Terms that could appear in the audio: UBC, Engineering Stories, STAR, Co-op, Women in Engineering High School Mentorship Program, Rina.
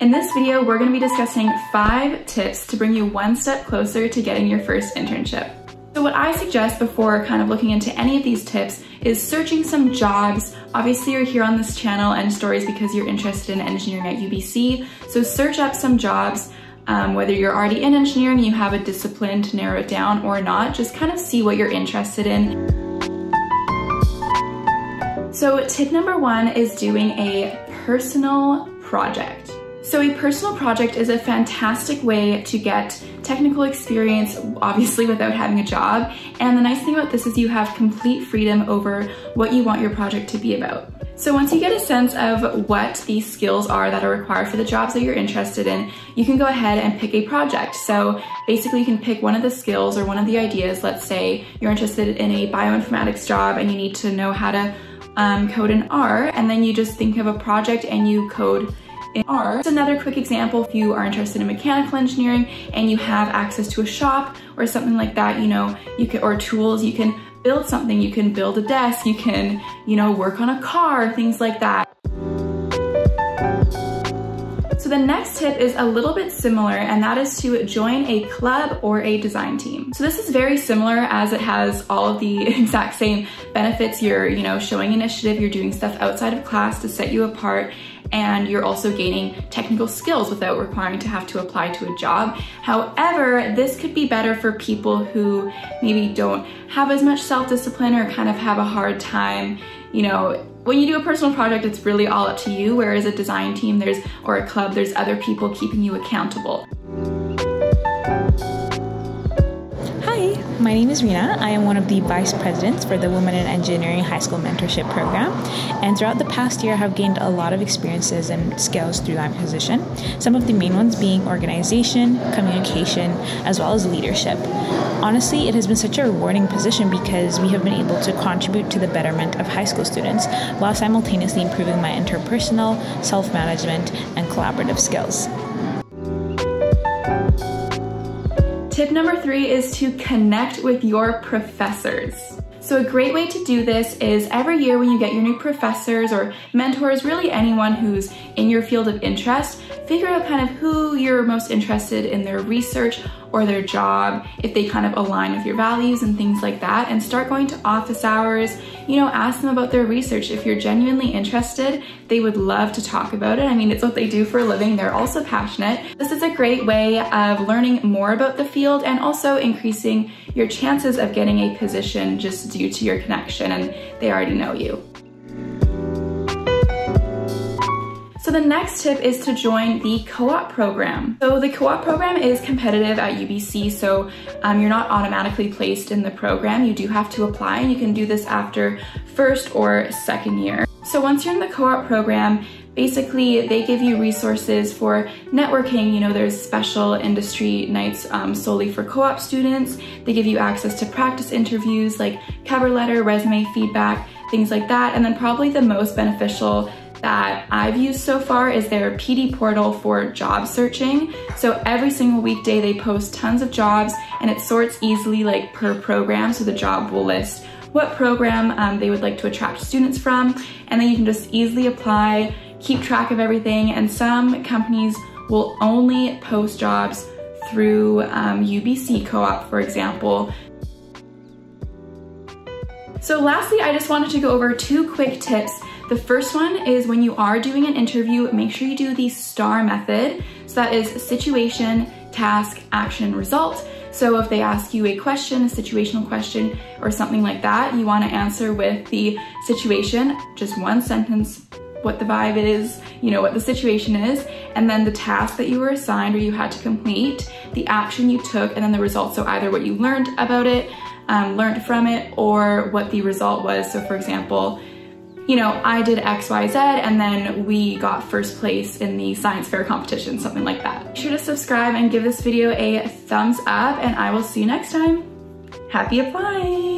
In this video, we're going to be discussing 5 tips to bring you one step closer to getting your first internship. So what I suggest before kind of looking into any of these tips is searching some jobs. Obviously, you're here on this channel and stories because you're interested in engineering at UBC. So search up some jobs, whether you're already in engineering, you have a discipline to narrow it down or not, just kind of see what you're interested in. So tip number 1 is doing a personal project. So a personal project is a fantastic way to get technical experience, obviously without having a job. And the nice thing about this is you have complete freedom over what you want your project to be about. So once you get a sense of what these skills are that are required for the jobs that you're interested in, you can go ahead and pick a project. So basically you can pick one of the skills or one of the ideas. Let's say you're interested in a bioinformatics job and you need to know how to code in R, and then you just think of a project and you code in R. Just another quick example, if you are interested in mechanical engineering and you have access to a shop or something like that, you know, you can, or tools, you can build something, you can build a desk, you can, you know, work on a car, things like that. So the next tip is a little bit similar, and that is to join a club or a design team. So this is very similar as it has all of the exact same benefits. You're, you know, showing initiative, you're doing stuff outside of class to set you apart, and you're also gaining technical skills without requiring to have to apply to a job. However, this could be better for people who maybe don't have as much self-discipline or kind of have a hard time, you know, when you do a personal project, it's really all up to you, whereas a design team or a club, there's other people keeping you accountable. Hi, my name is Rina. I am one of the vice presidents for the Women in Engineering High School Mentorship Program. And throughout the past year, I have gained a lot of experiences and skills through my position. Some of the main ones being organization, communication, as well as leadership. Honestly, it has been such a rewarding position because we have been able to contribute to the betterment of high school students while simultaneously improving my interpersonal, self-management, and collaborative skills. Tip number 3 is to connect with your professors. So a great way to do this is every year when you get your new professors or mentors, really anyone who's in your field of interest, figure out kind of who you're most interested in their research or their job, if they kind of align with your values and things like that, and start going to office hours, you know, ask them about their research. If you're genuinely interested, they would love to talk about it. I mean, it's what they do for a living. They're also passionate. This is a great way of learning more about the field and also increasing your chances of getting a position just due to your connection and they already know you. So the next tip is to join the co-op program. So the co-op program is competitive at UBC, so you're not automatically placed in the program. You do have to apply, and you can do this after first or second year. So once you're in the co-op program, basically they give you resources for networking. You know, there's special industry nights solely for co-op students. They give you access to practice interviews like cover letter, resume feedback, things like that. And then probably the most beneficial that I've used so far is their PD portal for job searching. So every single weekday they post tons of jobs and it sorts easily like per program. So the job will list what program they would like to attract students from, and then you can just easily apply, keep track of everything. And some companies will only post jobs through UBC co-op, for example. So lastly, I just wanted to go over 2 quick tips. The first one is when you are doing an interview, make sure you do the STAR method. So that is situation, task, action, result. So if they ask you a question, a situational question or something like that, you want to answer with the situation, just one sentence, what the vibe is, you know, what the situation is, and then the task that you were assigned or you had to complete, the action you took, and then the result. So either what you learned about it, learned from it, or what the result was. So for example, you know, I did X, Y, Z, and then we got first place in the science fair competition, something like that. Be sure to subscribe and give this video a thumbs up, and I will see you next time. Happy applying!